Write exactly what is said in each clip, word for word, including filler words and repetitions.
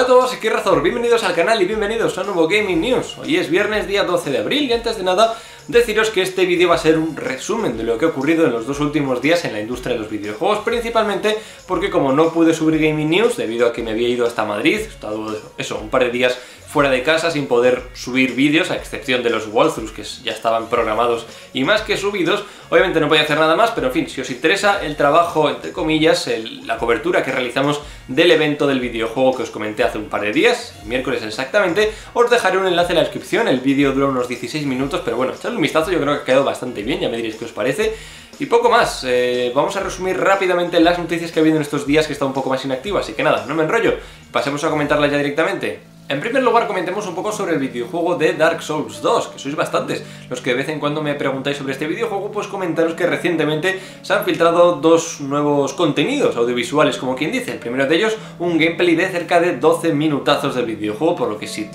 Hola a todos, aquí Razor, bienvenidos al canal y bienvenidos a un nuevo Gaming News. Hoy es viernes día doce de abril y antes de nada deciros que este vídeo va a ser un resumen de lo que ha ocurrido en los dos últimos días en la industria de los videojuegos, principalmente porque como no pude subir Gaming News debido a que me había ido hasta Madrid, he estado eso, un par de días fuera de casa sin poder subir vídeos, a excepción de los walkthroughs que ya estaban programados y más que subidos, obviamente no podía hacer nada más, pero en fin, si os interesa el trabajo, entre comillas, el, la cobertura que realizamos del evento del videojuego que os comenté hace un par de días, el miércoles exactamente, os dejaré un enlace en la descripción. El vídeo dura unos dieciséis minutos, pero bueno, echadle un vistazo, yo creo que ha quedado bastante bien, ya me diréis qué os parece. Y poco más, eh, vamos a resumir rápidamente las noticias que ha habido en estos días que está un poco más inactiva, así que nada, no me enrollo, pasemos a comentarlas ya directamente. En primer lugar, comentemos un poco sobre el videojuego de Dark Souls dos, que sois bastantes los que de vez en cuando me preguntáis sobre este videojuego, pues comentaros que recientemente se han filtrado dos nuevos contenidos audiovisuales, como quien dice. El primero de ellos, un gameplay de cerca de doce minutazos del videojuego, por lo que sí...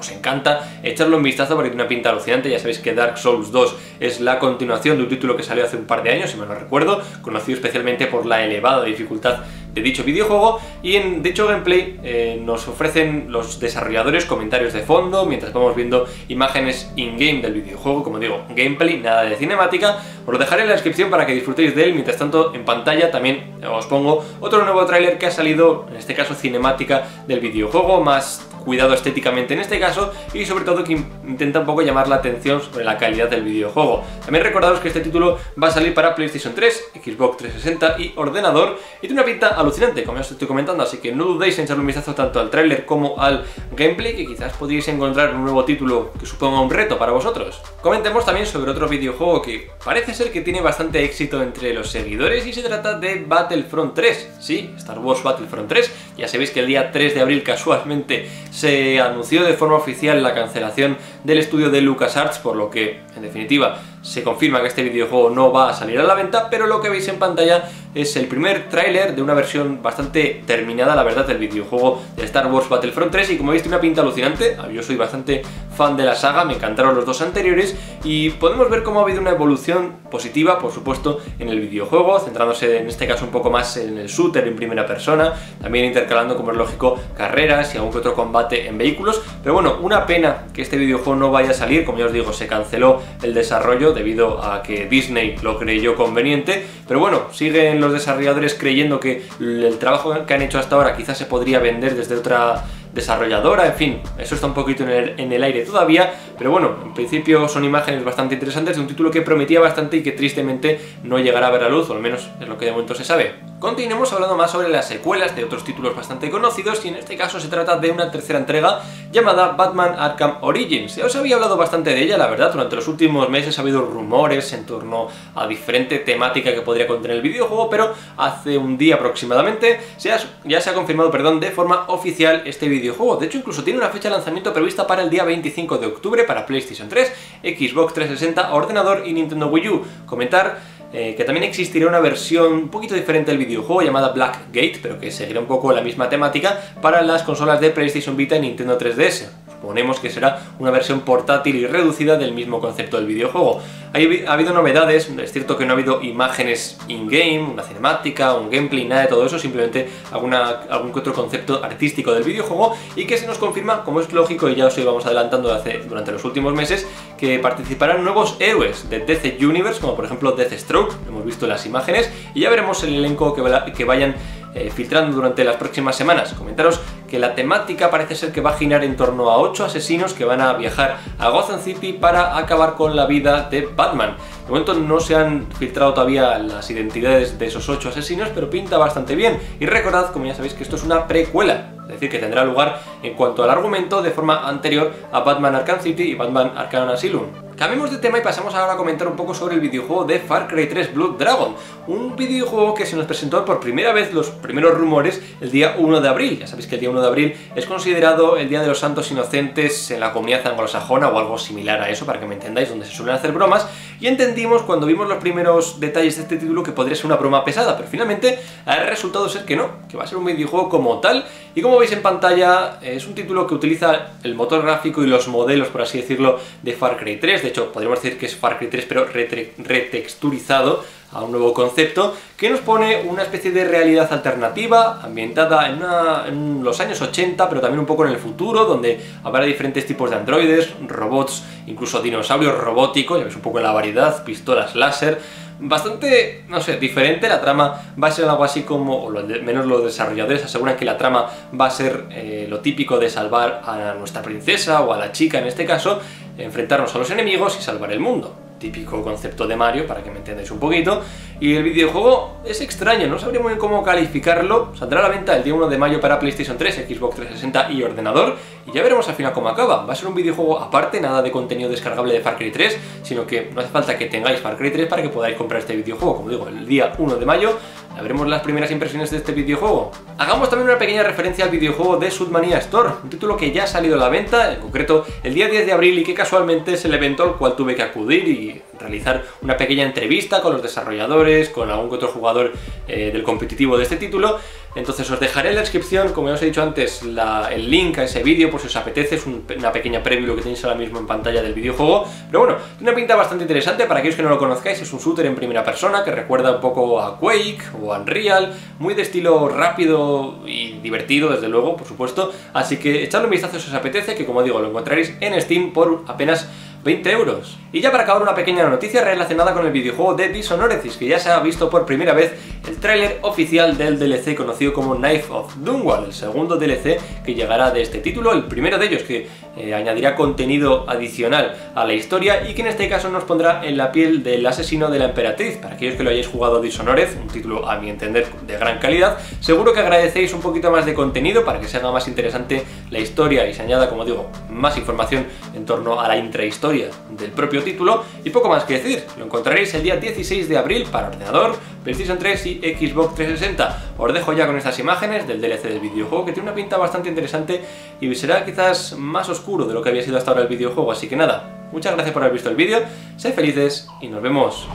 os encanta echarle un vistazo porque tiene una pinta alucinante. Ya sabéis que Dark Souls dos es la continuación de un título que salió hace un par de años, si me lo recuerdo, conocido especialmente por la elevada dificultad de dicho videojuego, y en dicho gameplay eh, nos ofrecen los desarrolladores comentarios de fondo mientras vamos viendo imágenes in-game del videojuego. Como digo, gameplay, nada de cinemática, os lo dejaré en la descripción para que disfrutéis de él. Mientras tanto, en pantalla también os pongo otro nuevo tráiler que ha salido, en este caso cinemática del videojuego, más cuidado estéticamente en este caso, y sobre todo que intenta un poco llamar la atención sobre la calidad del videojuego. También recordaros que este título va a salir para PlayStation tres, Xbox trescientos sesenta y ordenador, y tiene una pinta alucinante, como ya os estoy comentando, así que no dudéis en echarle un vistazo tanto al tráiler como al gameplay, que quizás podríais encontrar un nuevo título que suponga un reto para vosotros. Comentemos también sobre otro videojuego que parece ser que tiene bastante éxito entre los seguidores, y se trata de Battlefront tres, sí, Star Wars Battlefront tres, ya sabéis que el día tres de abril casualmente se anunció de forma oficial la cancelación del estudio de LucasArts, por lo que, en definitiva, se confirma que este videojuego no va a salir a la venta, pero lo que veis en pantalla es el primer tráiler de una versión bastante terminada, la verdad, del videojuego de Star Wars Battlefront tres, y como veis tiene una pinta alucinante. Yo soy bastante fan de la saga, me encantaron los dos anteriores, y podemos ver cómo ha habido una evolución positiva, por supuesto, en el videojuego, centrándose en este caso un poco más en el shooter en primera persona, también intercalando, como es lógico, carreras y algún que otro combate en vehículos. Pero bueno, una pena que este videojuego no vaya a salir, como ya os digo, se canceló el desarrollo debido a que Disney lo creyó conveniente, pero bueno, siguen los desarrolladores creyendo que el trabajo que han hecho hasta ahora quizás se podría vender desde otra desarrolladora. En fin, eso está un poquito en el, en el aire todavía, pero bueno, en principio son imágenes bastante interesantes de un título que prometía bastante y que tristemente no llegará a ver la luz, o al menos es lo que de momento se sabe. Continuemos hablando más sobre las secuelas de otros títulos bastante conocidos, y en este caso se trata de una tercera entrega llamada Batman Arkham Origins. Ya os había hablado bastante de ella, la verdad, durante los últimos meses ha habido rumores en torno a diferente temática que podría contener el videojuego, pero hace un día aproximadamente se ha, ya se ha confirmado, perdón, de forma oficial este videojuego. De hecho, incluso tiene una fecha de lanzamiento prevista para el día veinticinco de octubre para PlayStation tres, Xbox trescientos sesenta, ordenador y Nintendo Wii U. Comentar... Eh, que también existirá una versión un poquito diferente del videojuego llamada Black Gate, pero que seguirá un poco la misma temática para las consolas de PlayStation Vita y Nintendo tres D S. Suponemos que será una versión portátil y reducida del mismo concepto del videojuego. Ha habido novedades, es cierto que no ha habido imágenes in-game, una cinemática, un gameplay, nada de todo eso, simplemente alguna, algún que otro concepto artístico del videojuego, y que se nos confirma, como es lógico, y ya os íbamos adelantando hace, durante los últimos meses, que participarán nuevos héroes de D C Universe, como por ejemplo Deathstroke, lo hemos visto en las imágenes, y ya veremos el elenco que, va, que vayan eh, filtrando durante las próximas semanas. Comentaros que la temática parece ser que va a girar en torno a ocho asesinos que van a viajar a Gotham City para acabar con la vida de Batman. De momento no se han filtrado todavía las identidades de esos ocho asesinos, pero pinta bastante bien. Y recordad, como ya sabéis, que esto es una precuela, es decir, que tendrá lugar en cuanto al argumento de forma anterior a Batman Arkham City y Batman Arkham Asylum. Cambiemos de tema y pasamos ahora a comentar un poco sobre el videojuego de Far Cry tres Blood Dragon, un videojuego que se nos presentó por primera vez los primeros rumores el día uno de abril. Ya sabéis que el día uno de abril es considerado el Día de los Santos Inocentes en la comunidad anglosajona, o algo similar a eso, para que me entendáis, donde se suelen hacer bromas, y entendimos cuando vimos los primeros detalles de este título que podría ser una broma pesada, pero finalmente ha resultado ser que no, que va a ser un videojuego como tal, y como veis en pantalla es un título que utiliza el motor gráfico y los modelos, por así decirlo, de Far Cry tres. De hecho, podríamos decir que es Far Cry tres pero retexturizado, a un nuevo concepto que nos pone una especie de realidad alternativa ambientada en, una, en los años ochenta, pero también un poco en el futuro, donde habrá diferentes tipos de androides, robots, incluso dinosaurios robóticos, ya veis un poco la variedad, pistolas láser. Bastante, no sé, diferente. La trama va a ser algo así como, o menos los desarrolladores aseguran que la trama va a ser eh, lo típico de salvar a nuestra princesa o a la chica en este caso, enfrentarnos a los enemigos y salvar el mundo. Típico concepto de Mario, para que me entendáis un poquito. Y el videojuego es extraño, no sabría muy bien cómo calificarlo. Saldrá a la venta el día uno de mayo para PlayStation tres, Xbox trescientos sesenta y ordenador, y ya veremos al final cómo acaba. Va a ser un videojuego aparte, nada de contenido descargable de Far Cry tres, sino que no hace falta que tengáis Far Cry tres para que podáis comprar este videojuego. Como digo, el día uno de mayo ya veremos las primeras impresiones de este videojuego. Hagamos también una pequeña referencia al videojuego de Submania Store, un título que ya ha salido a la venta, en concreto el día diez de abril, y que casualmente es el evento al cual tuve que acudir y realizar una pequeña entrevista con los desarrolladores, con algún otro jugador eh, del competitivo de este título. Entonces os dejaré en la descripción, como ya os he dicho antes, la, el link a ese vídeo por si os apetece. Es un, una pequeña preview lo que tenéis ahora mismo en pantalla del videojuego, pero bueno, tiene una pinta bastante interesante. Para aquellos que no lo conozcáis, es un shooter en primera persona que recuerda un poco a Quake o Unreal, muy de estilo rápido y divertido, desde luego, por supuesto. Así que echadle un vistazo si os apetece, que como digo, lo encontraréis en Steam por apenas veinte euros. Y ya para acabar, una pequeña noticia relacionada con el videojuego de Dishonored, que ya se ha visto por primera vez el tráiler oficial del D L C conocido como Knife of Dunwall, el segundo D L C que llegará de este título, el primero de ellos que eh, añadirá contenido adicional a la historia y que en este caso nos pondrá en la piel del asesino de la emperatriz. Para aquellos que lo hayáis jugado, Dishonored, un título a mi entender de gran calidad, seguro que agradecéis un poquito más de contenido para que se haga más interesante la historia y se añada, como digo, más información en torno a la intrahistoria del propio título. Y poco más que decir, lo encontraréis el día dieciséis de abril para ordenador, PlayStation tres y Xbox trescientos sesenta. Os dejo ya con estas imágenes del D L C del videojuego, que tiene una pinta bastante interesante y será quizás más oscuro de lo que había sido hasta ahora el videojuego. Así que nada, muchas gracias por haber visto el vídeo, sed felices y nos vemos.